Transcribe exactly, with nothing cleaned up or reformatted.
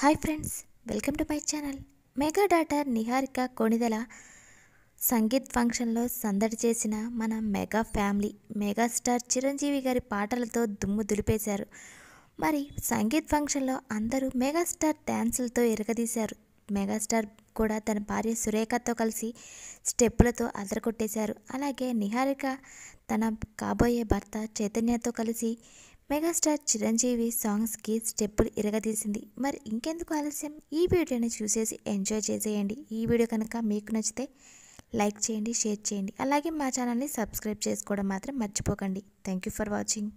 Hi friends, welcome to my channel. Mega daughter Niharika Konidela sangeet function लो సందడి చేసిన मन mega family mega star Chiranjeevi गारी పాటలతో దుమ్ము దులిపేశారు। మరి సంగీత ఫంక్షన్ లో అందరూ मेगा स्टार డాన్సులతో ఎరగదీశారు। मेगा स्टार కూడా తన భార్య సురేఖతో కలిసి స్టెప్పులతో అదరకొట్టేశారు। అలాగే నిహారిక తన కాబోయే భర్త చైతన్యతో కలిసి మెగాస్టార్ చిరంజీవి సాంగ్స్ కి స్టెప్పులు ఇరగదీసింది। మరి ఇంకెందుకు ఆలస్యం, ఈ వీడియోని చూసేసి ఎంజాయ్ చేసేయండి। ఈ వీడియో కనుక మీకు నచ్చితే లైక్ చేయండి, షేర్ చేయండి, అలాగే మా ఛానల్ ని సబ్స్క్రైబ్ చేసుకోవడం మాత్రం మర్చిపోకండి। Thank you for watching.